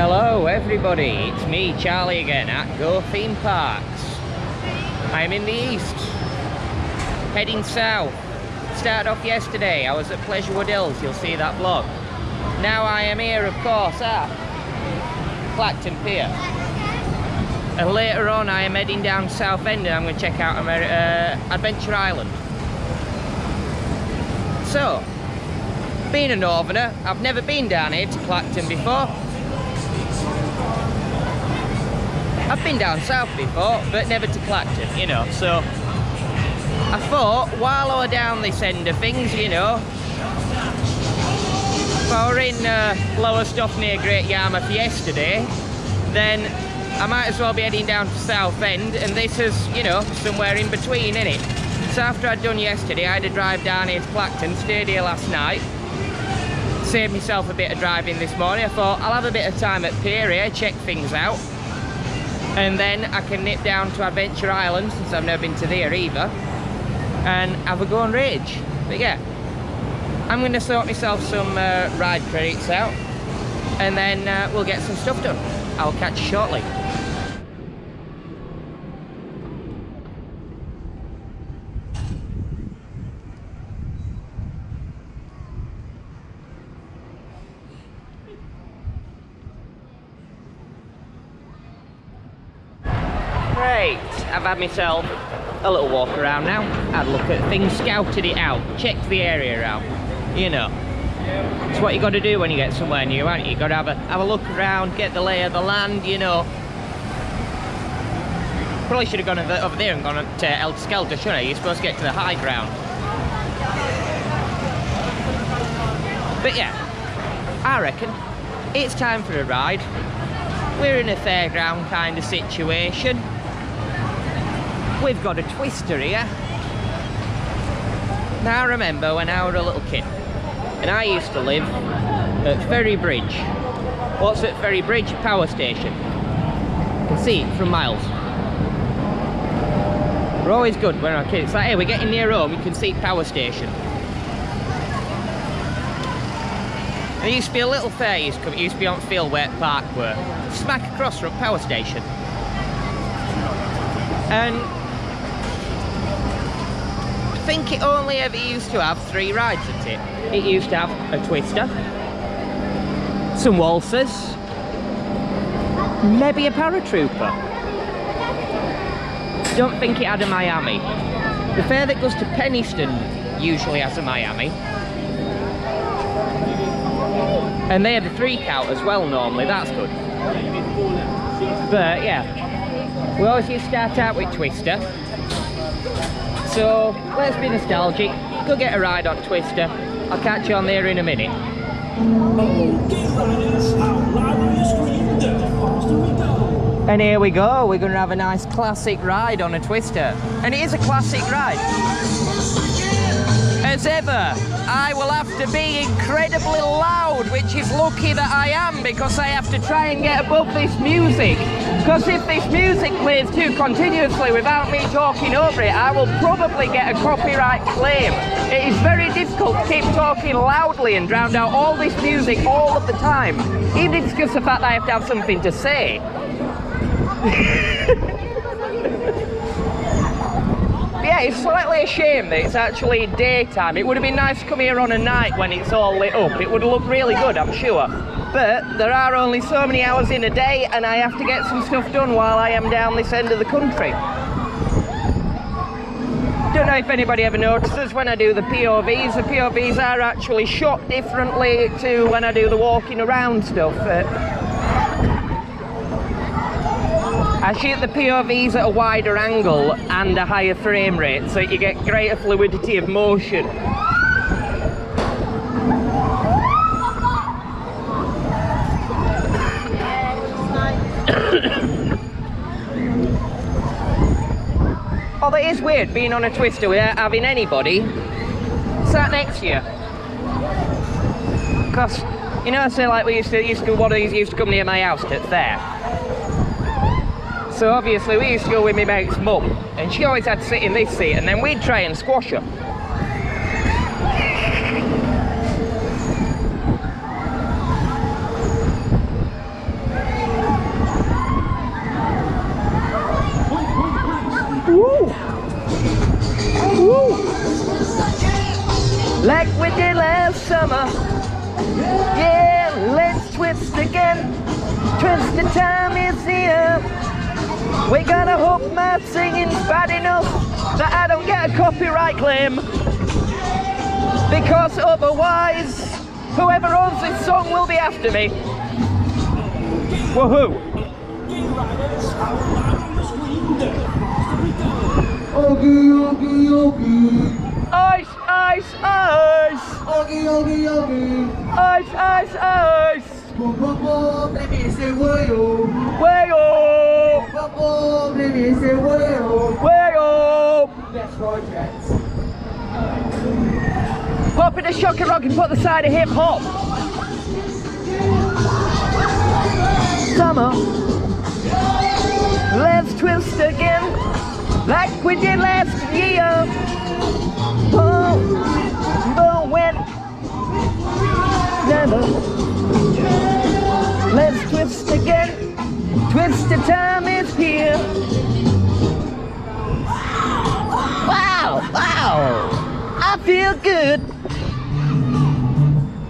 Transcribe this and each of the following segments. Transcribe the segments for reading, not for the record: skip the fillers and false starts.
Hello everybody, it's me Charlie again at Go Theme Parks. I am in the east, heading south. Started off yesterday, I was at Pleasurewood Hills, you'll see that vlog. Now I am here of course at Clacton Pier. And later on I am heading down South End and I'm going to check out Adventure Island. So, being a northerner, I've never been down here to Clacton before. I've been down south before, but never to Clacton, you know, so I thought while I were down this end of things, you know, if I were in Lower Stoff near Great Yarmouth yesterday, then I might as well be heading down to South End, and this is, you know, somewhere in between, innit? So after I'd done yesterday, I had a drive down here to Clacton, stayed here last night, saved myself a bit of driving this morning. I thought I'll have a bit of time at Pier here, check things out, and then I can nip down to Adventure Island, since I've never been to there either, and have a go on Rage. But yeah, I'm going to sort myself some ride credits out, and then we'll get some stuff done. I'll catch you shortly. Great, I've had myself a little walk around now, had a look at things, scouted it out, checked the area out, you know. It's what you got to do when you get somewhere new, aren't you? You got to have a look around, get the lay of the land, you know. Probably should have gone over there and gone to Helter Skelter, shouldn't I? You're supposed to get to the high ground. But yeah, I reckon it's time for a ride. We're in a fairground kind of situation. We've got a Twister here. Now I remember when I was a little kid and I used to live at Ferry Bridge. What's at Ferry Bridge? Power station. You can see it from miles. We're always good when we're kids. It's like, hey, we're getting near home, you can see power station. There used to be a little fair, it used to be on Fieldway Park, where smack across from power station. And I think it only ever used to have three rides at it. It used to have a Twister, some waltzers, maybe a paratrooper. Don't think it had a Miami. The fair that goes to Penistone usually has a Miami. And they have a three count as well normally, that's good. But yeah. We always used to start out with Twister, so let's be nostalgic, go get a ride on Twister. I'll catch you on there in a minute. And here we go, we're going to have a nice classic ride on a Twister. And it is a classic ride. As ever, I will have to be incredibly loud, which is lucky that I am, because I have to try and get above this music. Because if this music plays too continuously without me talking over it, I will probably get a copyright claim. It is very difficult to keep talking loudly and drown out all this music all of the time. Even if it's just the fact that I have to have something to say. Yeah, it's slightly a shame that it's actually daytime. It would have been nice to come here on a night when it's all lit up. It would look really good, I'm sure. But there are only so many hours in a day and I have to get some stuff done while I am down this end of the country. Don't know if anybody ever notices when I do the POVs. The POVs are actually shot differently to when I do the walking around stuff. I shoot the POVs at a wider angle and a higher frame rate so that you get greater fluidity of motion. Although it is weird being on a Twister without having anybody sat next to you. Because, you know, say like we used to one of these used to come near my house that's there. So obviously we used to go with my mate's mum and she always had to sit in this seat and then we'd try and squash her. 'cause the time is here. We gotta hope my singing's bad enough that I don't get a copyright claim, because otherwise whoever owns this song will be after me. Woohoo! Oggy, oggy, oggy. Ice, ice, ice. Oggy, oggy, oggy. Ice, ice, ice. Way up. That's right, Jets. Pop in a shock and rock and put the side of hip hop. Summer. Let's twist again, like we did last year. Boom, boom, win. Let's twist again. Twister time is here. Wow, wow. I feel good.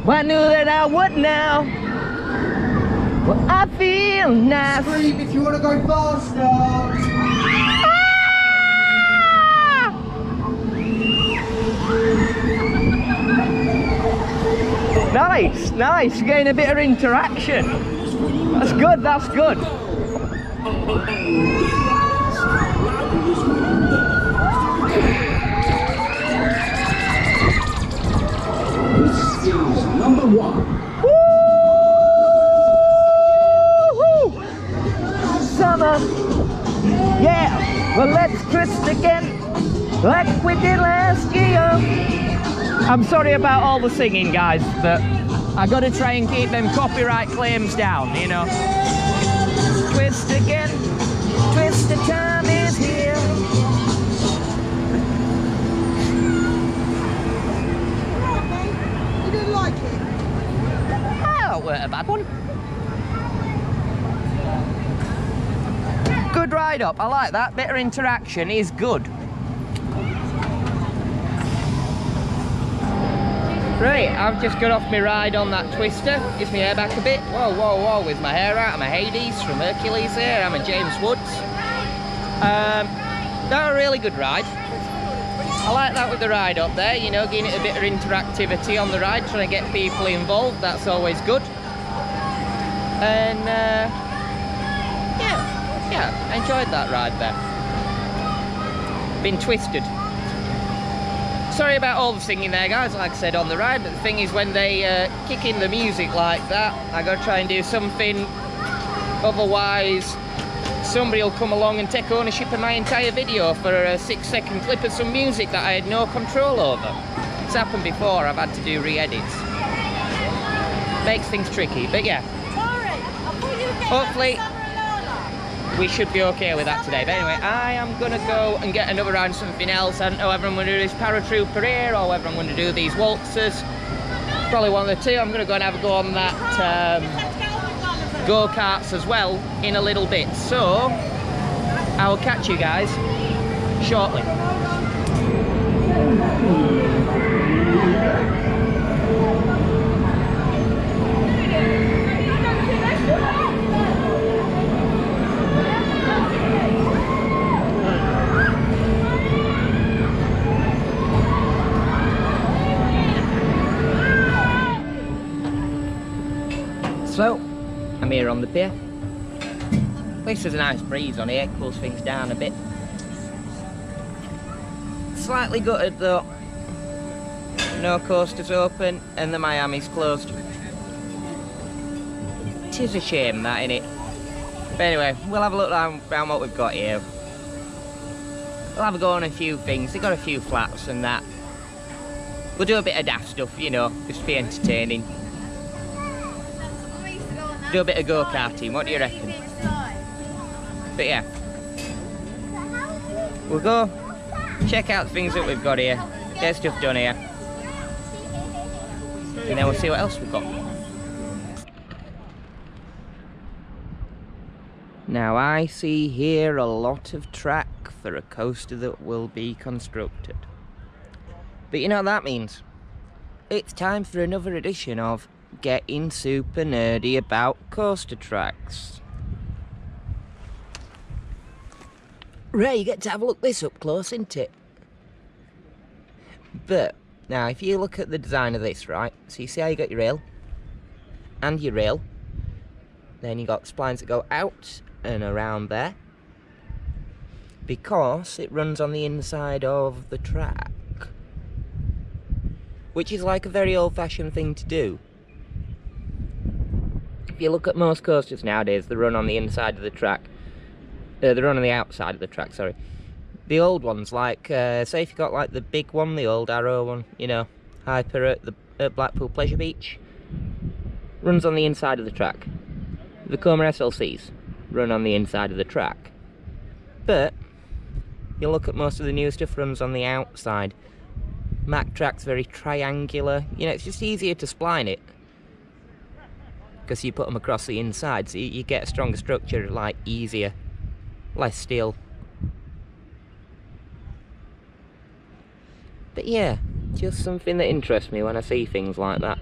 I knew that I would now. Well, I feel nice. Scream if you want to go faster. Ah! Nice, nice. You're getting a bit of interaction. That's good, that's good. This is number one. Woo-hoo! Summer. Yeah, well, let's twist again like we did last year. I'm sorry about all the singing, guys, but I gotta try and keep them copyright claims down, you know. Twist again, twist the time is here. You didn't like it? Oh, it weren't a bad one. Good ride up, I like that. Better interaction is good. Right, I've just got off my ride on that Twister. Gives me hair back a bit. Whoa, whoa, whoa, with my hair out. I'm a Hades from Hercules here. I'm a James Woods. That was a really good ride. I like that with the ride up there, you know, getting it a bit of interactivity on the ride, trying to get people involved. That's always good. And, yeah, I enjoyed that ride there. Been twisted. Sorry about all the singing there, guys, like I said on the ride, but the thing is when they kick in the music like that, I gotta try and do something, otherwise somebody will come along and take ownership of my entire video for a 6-second clip of some music that I had no control over. It's happened before, I've had to do re-edits. Makes things tricky, but yeah. Hopefully we should be okay with that today, but anyway, I am gonna go and get another round of something else. I don't know whether I'm gonna do this paratrooper here or whether I'm gonna do these waltzers. Probably one of the two. I'm gonna go and have a go on that go-karts as well in a little bit. So I will catch you guys shortly. So, I'm here on the pier. At least there's a nice breeze on here, cools things down a bit. Slightly gutted though. No coasters open and the Miami's closed. Tis a shame that, innit? But anyway, we'll have a look around what we've got here. We'll have a go on a few things. They've got a few flats and that. We'll do a bit of daft stuff, you know, just to be entertaining. Do a bit of go-karting, what do you reckon? But yeah, we'll go check out the things that we've got here, get stuff done here, and then we'll see what else we've got. Now I see here a lot of track for a coaster that will be constructed. But you know what that means? It's time for another edition of getting super nerdy about coaster tracks. Ray, you get to have a look this up close, isn't it? But, now, if you look at the design of this, right, so you see how you got your rail, and your rail, then you got splines that go out and around there, because it runs on the inside of the track, which is like a very old-fashioned thing to do. If you look at most coasters nowadays, they run on the inside of the track, they run on the outside of the track, sorry. The old ones, like, say if you got like the big one, the old Arrow one, you know, Hyper at Blackpool Pleasure Beach, runs on the inside of the track. The Comer SLCs run on the inside of the track. But, you look at most of the new stuff runs on the outside. Mack track's very triangular, you know, it's just easier to spline it, because you put them across the inside, so you get a stronger structure, like, easier, less steel. But yeah, just something that interests me when I see things like that.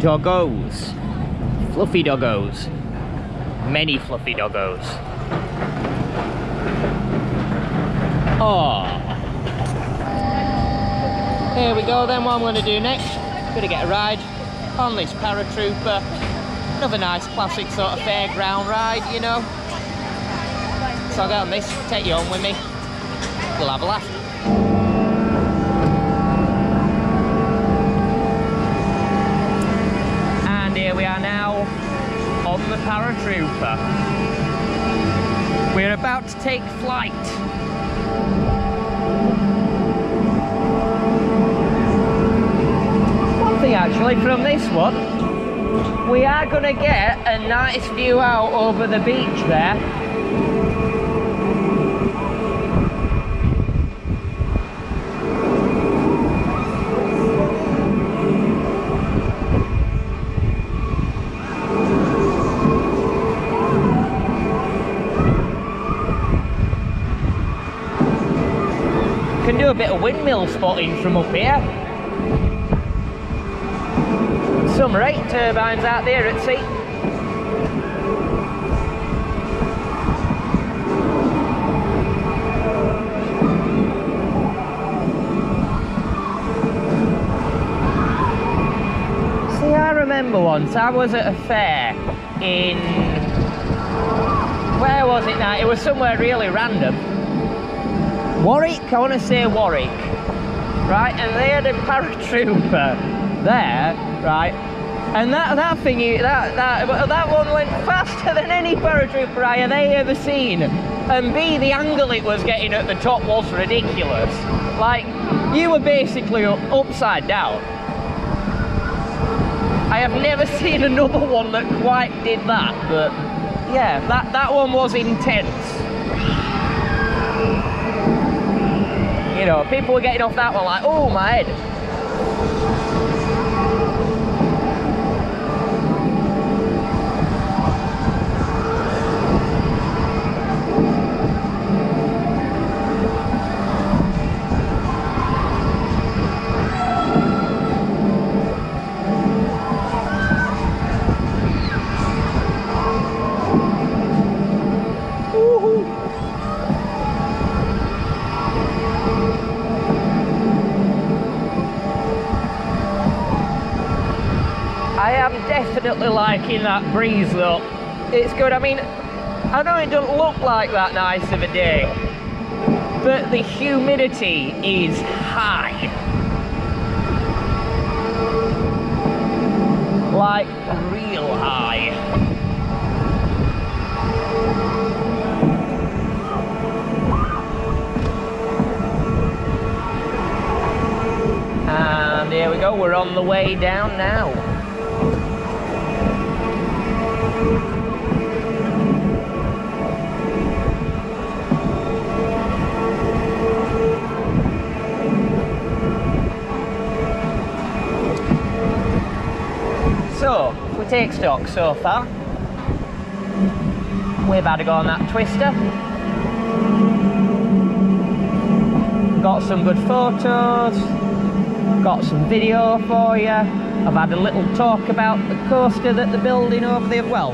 Doggos, fluffy doggos, many fluffy doggos. Oh, here we go then. What I'm going to do next, going to get a ride on this paratrooper, another nice classic sort of fairground ride, you know. So I'll get on this, take you on with me, we'll have a laugh. The paratrooper. We're about to take flight. One thing actually from this one, we are going to get a nice view out over the beach there. A bit of windmill spotting from up here. Some rake turbines out there at sea. See, I remember once I was at a fair in, where was it now? It was somewhere really random. Warwick, I want to say Warwick, right, and they had a paratrooper there, right, and that thingy, that one went faster than any paratrooper I had ever seen, and B, the angle it was getting at the top was ridiculous, like, you were basically upside down. I have never seen another one that quite did that, but yeah, that one was intense. You know, people were getting off that one like, oh, my head. Woohoo! I am definitely liking that breeze though. It's good. I mean, I know it doesn't look like that nice of a day, but the humidity is high. Like, real high. And here we go, we're on the way down now. So, we take stock so far. We've had a go on that Twister. Got some good photos, got some video for you. I've had a little talk about the coaster that they're building over there. Well,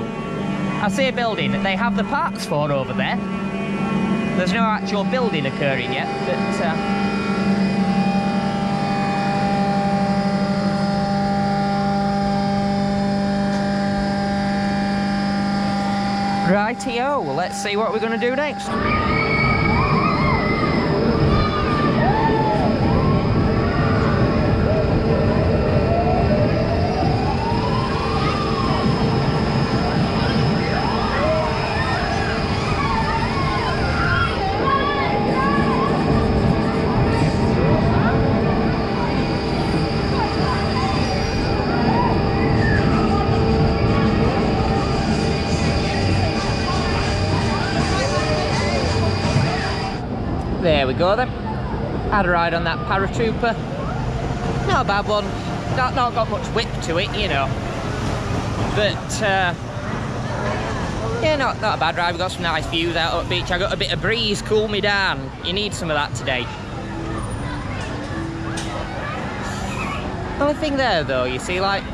I say building, they have the parts for over there. There's no actual building occurring yet, but Righty-o, well, let's see what we're going to do next. There we go then. Had a ride on that paratrooper. Not a bad one. Not got much whip to it, you know. But yeah, not a bad ride. We got some nice views out at the beach. I got a bit of breeze, cool me down. You need some of that today. Only thing there though, you see, like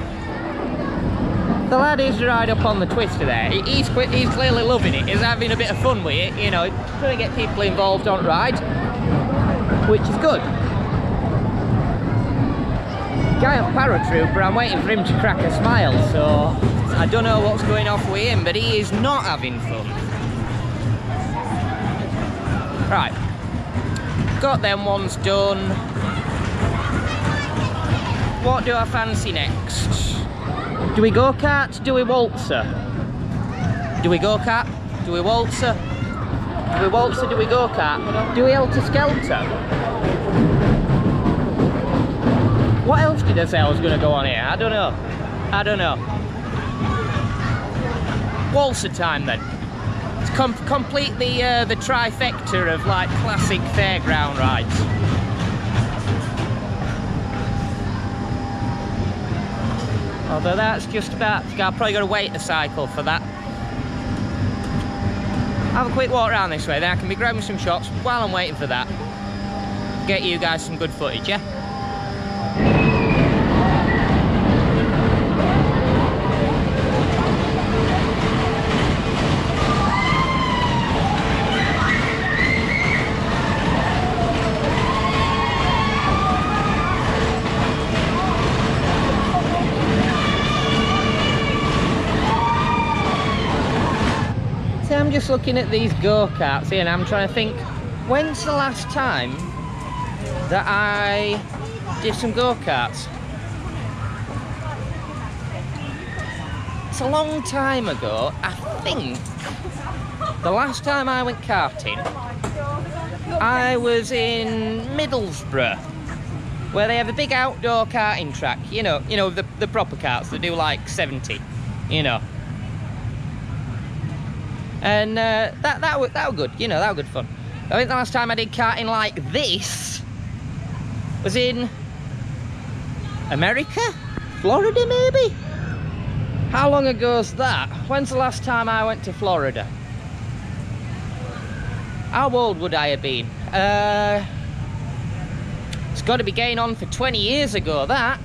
the lad is right up on the Twister there. He's clearly loving it. He's having a bit of fun with it, you know. Trying to get people involved on ride, which is good. Giant paratrooper. I'm waiting for him to crack a smile. So I don't know what's going off with him, but he is not having fun. Right, got them ones done. What do I fancy next? Do we go-kart? Do we waltzer? Do we go-kart? Do we waltzer? Do we waltzer? Do we go-kart? Do we Helter Skelter? What else did I say I was going to go on here? I don't know. I don't know. Waltzer time then. It's complete the trifecta of like classic fairground rides. Although that's just about, I've probably got to wait a cycle for that. Have a quick walk around this way, then I can be grabbing some shots while I'm waiting for that. Get you guys some good footage, yeah? I'm just looking at these go-karts here and I'm trying to think, when's the last time that I did some go-karts? It's a long time ago. I think the last time I went karting I was in Middlesbrough, where they have a big outdoor karting track, you know the proper karts that do like 70, you know. And that were good, you know, that were good fun. I think the last time I did karting like this was in America? Florida maybe? How long ago's that? When's the last time I went to Florida? How old would I have been? It's got to be going on for 20 years ago, that.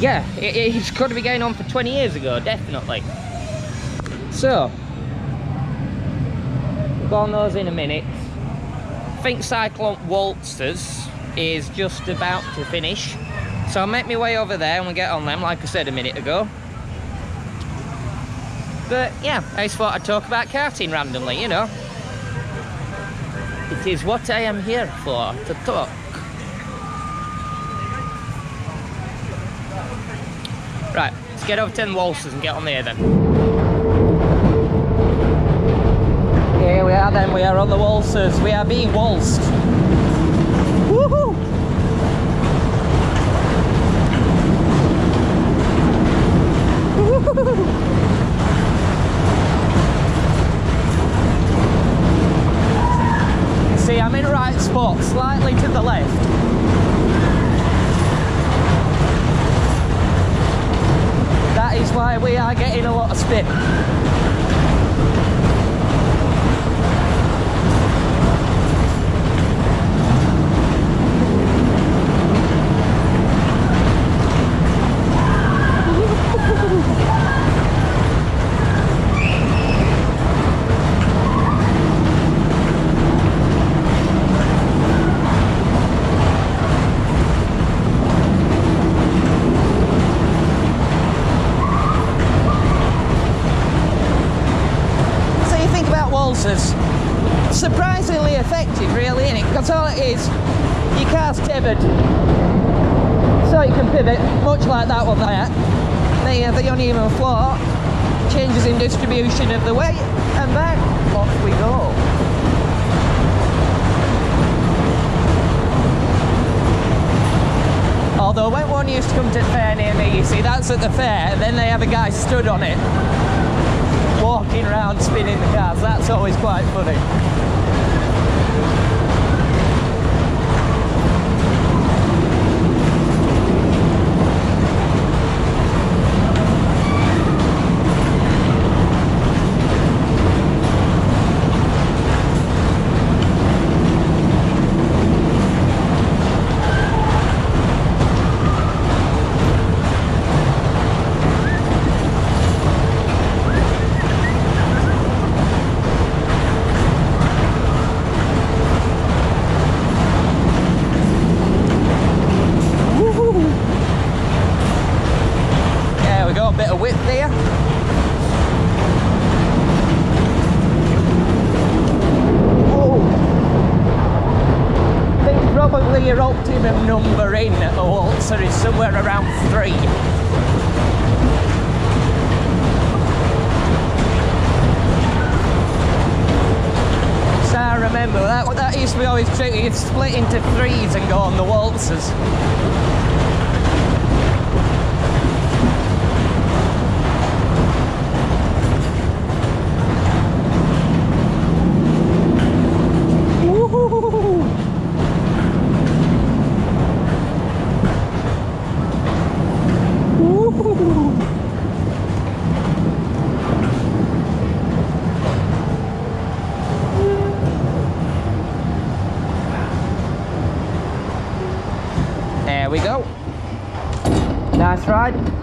Yeah, it's got to be going on for 20 years ago, definitely. So, we'll go on those in a minute. I think Cyclone Waltzers is just about to finish. So I'll make my way over there and we'll get on them, like I said a minute ago. But yeah, I just thought I'd talk about karting randomly, you know. It is what I am here for, to talk. Right, let's get over to the Waltzers and get on there then. Here we are then, we are on the Waltzers. We are being waltzed. Woohoo! Woohoo! I'm in the right spot, slightly to the left. That is why we are getting a lot of spin. Surprisingly effective, really, isn't it? Because all it is, your car's tethered, so you can pivot, much like that one there. The uneven floor changes in distribution of the weight, and then off we go. Although when one used to come to the fair near me, you see, that's at the fair, and then they have a guy stood on it, walking around spinning the cars. That's always quite funny. Split into threes and go on the waltzers.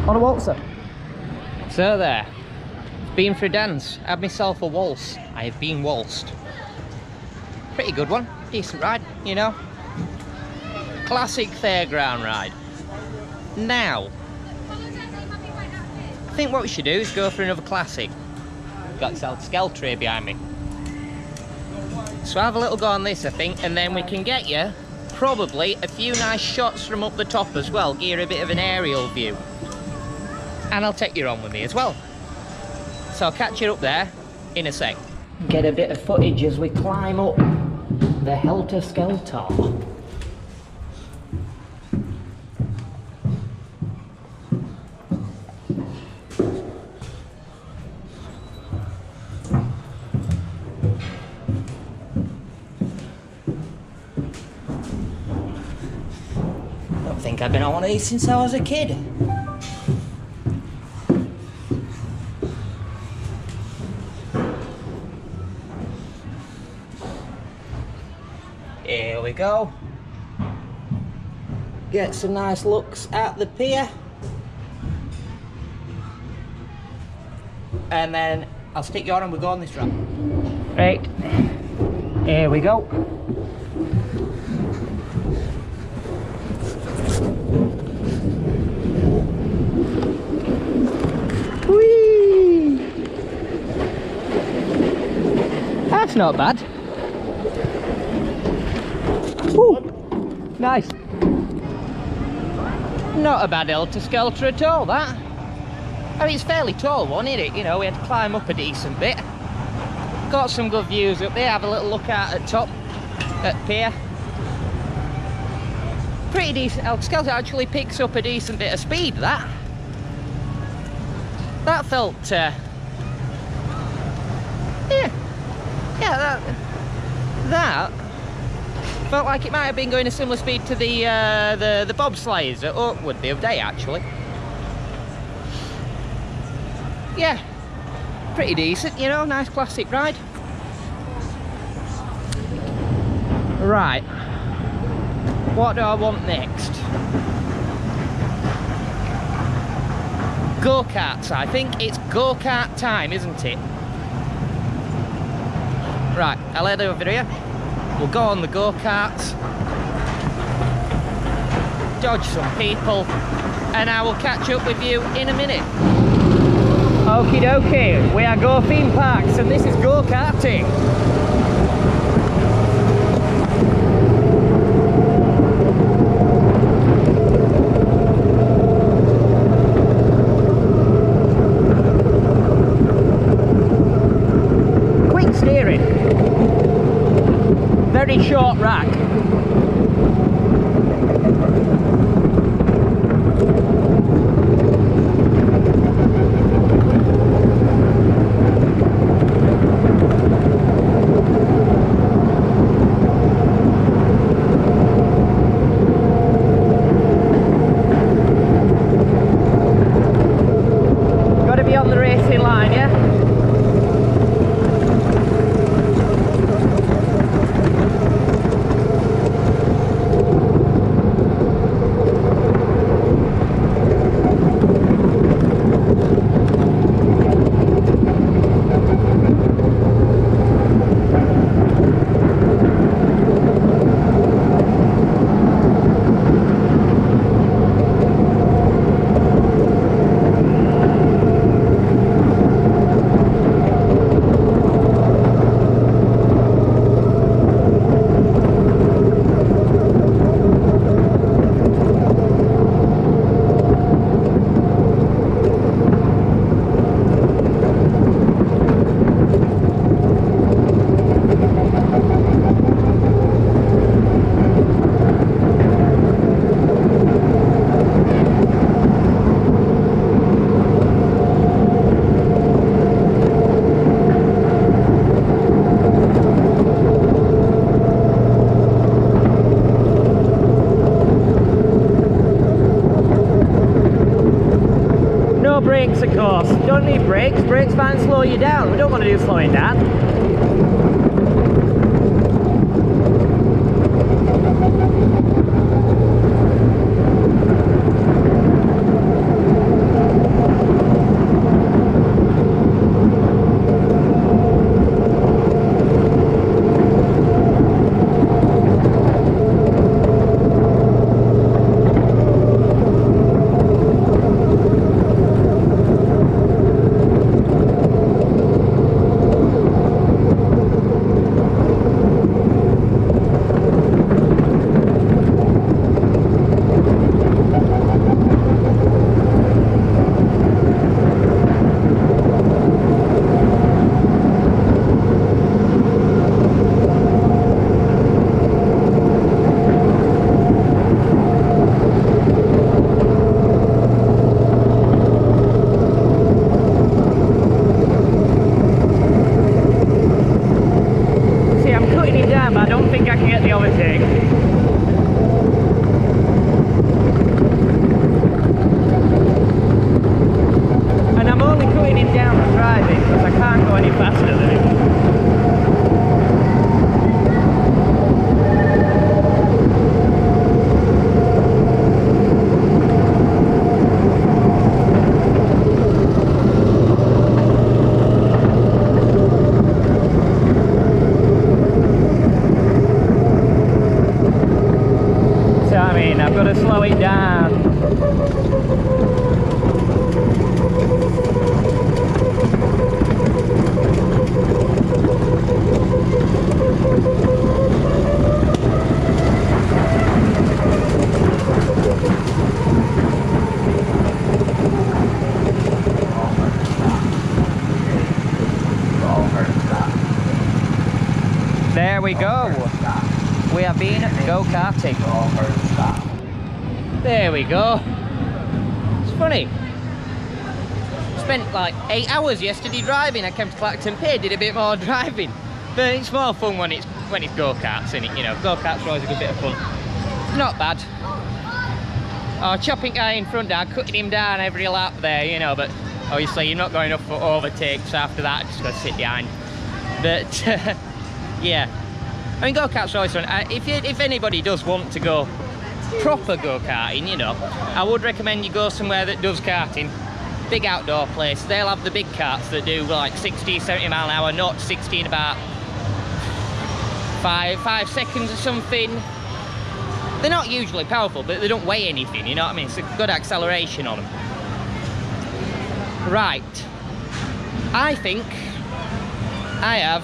On a waltzer. So there, been for a dance, had myself a waltz. I have been waltzed. Pretty good one, decent ride, you know. Classic fairground ride. Now, I think what we should do is go for another classic. Got this Helter Skelter here behind me. So have a little go on this, I think, and then we can get you probably a few nice shots from up the top as well, give you a bit of an aerial view. And I'll take you on with me as well. So I'll catch you up there in a sec. Get a bit of footage as we climb up the Helter Skelter. Don't think I've been on one of these since I was a kid. Go get some nice looks at the pier, and then I'll stick you on and we'll go on this run. Right, here we go. Whee! That's not bad. nice. Not a bad Helter Skelter at all, that. I mean, it's a fairly tall one, isn't it? You know, we had to climb up a decent bit. Got some good views up there, have a little look out at top, at pier. Pretty decent. Helter Skelter actually picks up a decent bit of speed, that. That felt, that felt like it might have been going a similar speed to the bobsleighs at Oakwood the other day, actually. Yeah, pretty decent, you know, nice classic ride. Right, what do I want next? Go-karts. I think it's go-kart time, isn't it? Right, I'll head over here. We'll go on the go-karts, dodge some people, and I will catch up with you in a minute. Okie dokie, we are Go Theme Parks, and this is go-karting. Short rack. Gotta be on the racing line, yeah? Brakes might slow you down. We don't want to do slowing down. we go. We have been go-karting. There we go. It's funny. Spent like 8 hours yesterday driving. I came to Clacton Pier, did a bit more driving. But it's more fun when it's go-karts, isn't it? You know, go-karts are always a good bit of fun. Not bad. Oh, chopping guy in front down, cutting him down every lap there, you know, but obviously you're not going up for overtakes after that, just got to sit behind. But yeah, I mean, go-karts are always fun. If anybody does want to go proper go-karting, you know, I would recommend you go somewhere that does karting. Big outdoor place, they'll have the big carts that do like 60, 70 mile an hour, not 60 in about five seconds or something. They're not hugely powerful, but they don't weigh anything, you know what I mean? It's a good acceleration on them. Right. I think I have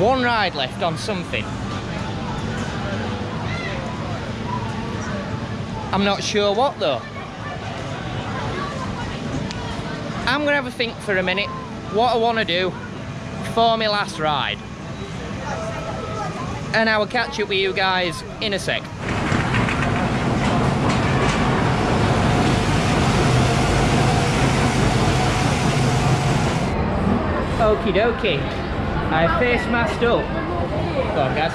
one ride left on something. I'm not sure what, though. I'm going to have a think for a minute what I want to do for my last ride. And I will catch up with you guys in a sec. Okie dokie. I face masked up. Go on, guys.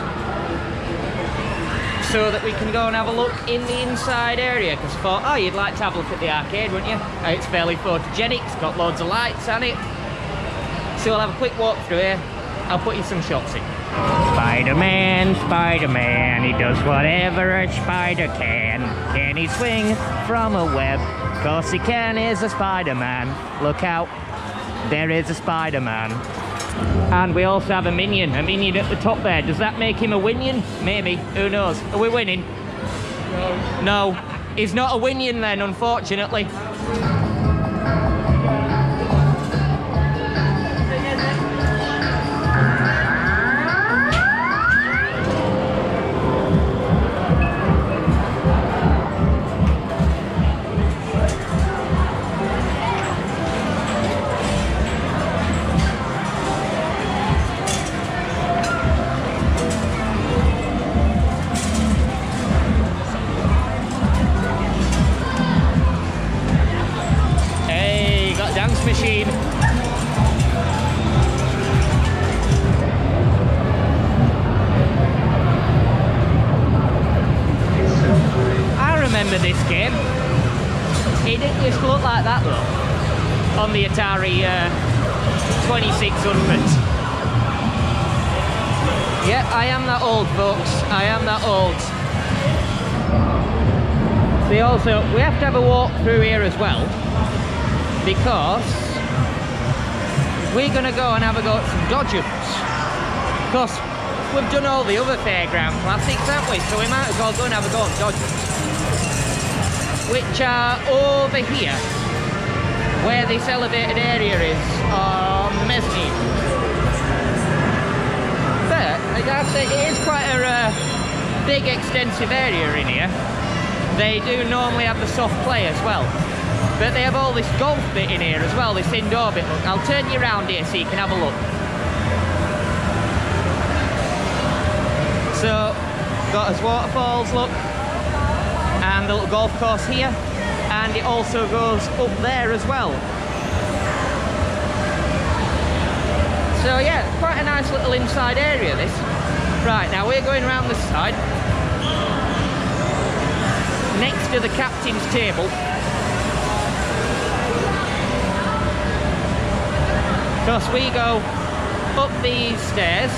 So that we can go and have a look in the inside area, because I thought, oh, you'd like to have a look at the arcade, wouldn't you? It's fairly photogenic, it's got loads of lights on it. So we'll have a quick walk through here. I'll put you some shots in. Spider-Man, Spider-Man, he does whatever a spider can. Can he swing from a web? Of course he can, he's a Spider-Man. Look out, there is a Spider-Man. And we also have a minion at the top there. Does that make him a winion? Maybe, who knows? Are we winning? No. No, he's not a winion then, unfortunately. So we have to have a walk through here as well, because we're going to go and have a go at some dodgems, because we've done all the other fairground classics, haven't we? So we might as well go and have a go at dodgems, which are over here where this elevated area is on the mezzanine. But I gotta say, it is quite a big extensive area in here. They do normally have the soft play as well, but they have all this golf bit in here as well, this indoor bit. Look, I'll turn you around here so you can have a look. So, got us waterfalls, look, and the little golf course here, and it also goes up there as well. So yeah, quite a nice little inside area this. Right, now we're going around this side. Next to the captain's table. Because we go up these stairs.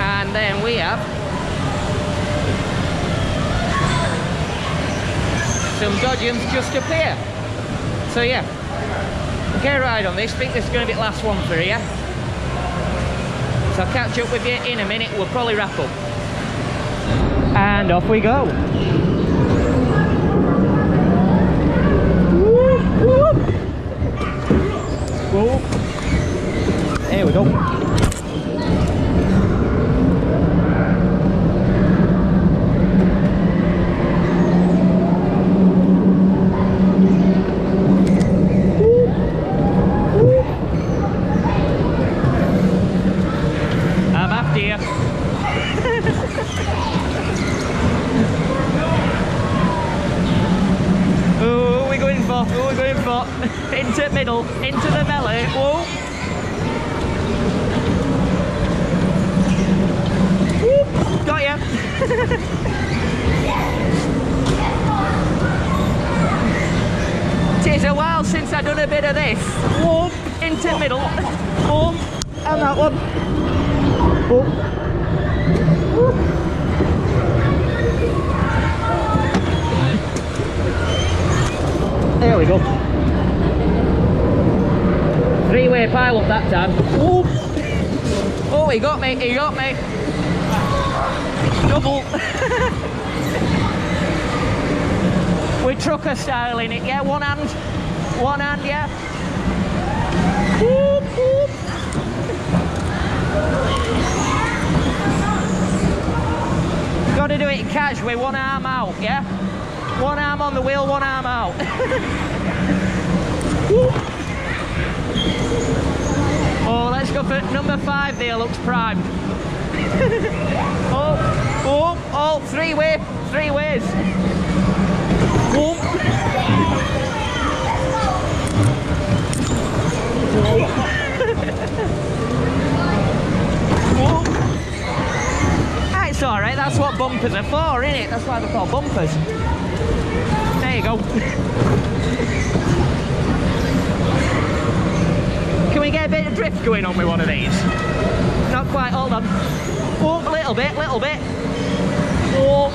And then we have some dodgems just up here. So yeah. Get a ride on this. I think this is going to be the last one for here, so I'll catch up with you in a minute. We'll probably wrap up, and off we go. Whoa. There we go. middle, into the belly. Whoa. Whoop. Got ya. It's a while since I've done a bit of this. Whoop. Into middle. Whoop. And that one. Whoop. Whoop. There we go. Three-way pile up that time. Ooh. Oh, he got me, he got me. Double. We're trucker style in it, yeah? One hand, yeah? Ooh, ooh. Gotta do it cash with one arm out, yeah? One arm on the wheel, one arm out. Oh, let's go for number 5 there, looks primed. Oh, oh, oh, three ways. Oh. Ah, it's all right, that's what bumpers are for, isn't it? That's why they're called bumpers. There you go. Can we get a bit of drift going on with one of these? Not quite, hold on. Oh, a little bit, little bit. Oh.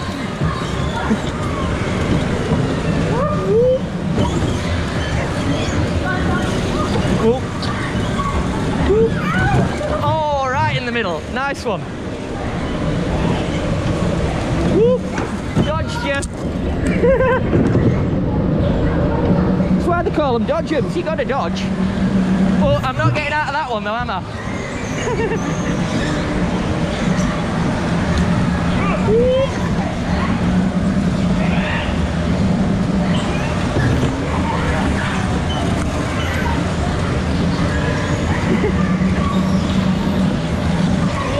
Oh. Oh, right in the middle. Nice one. Dodged you. That's why they call them dodgems, you gotta dodge. Well, I'm not getting out of that one though, am I?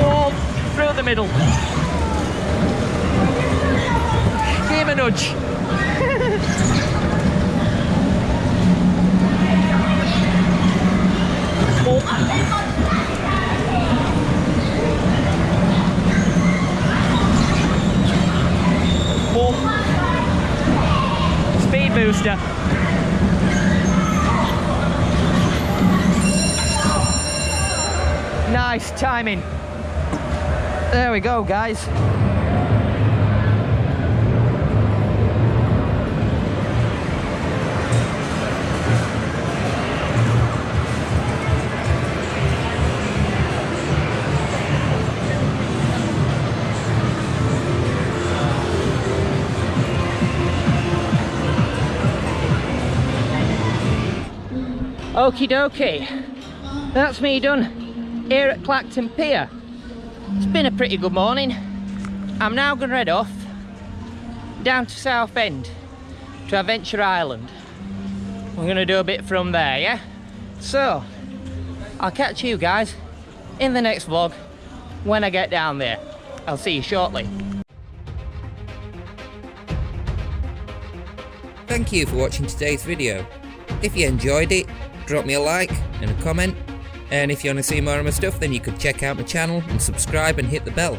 Oh, through the middle. Give him a nudge. Oh. Speed booster. Nice timing. There we go, guys. Okie dokie, that's me done here at Clacton Pier. It's been a pretty good morning. I'm now going to head off down to South End to Adventure Island. We're going to do a bit from there, yeah? So, I'll catch you guys in the next vlog when I get down there. I'll see you shortly. Thank you for watching today's video. If you enjoyed it, drop me a like and a comment, and if you want to see more of my stuff then you could check out my channel and subscribe and hit the bell.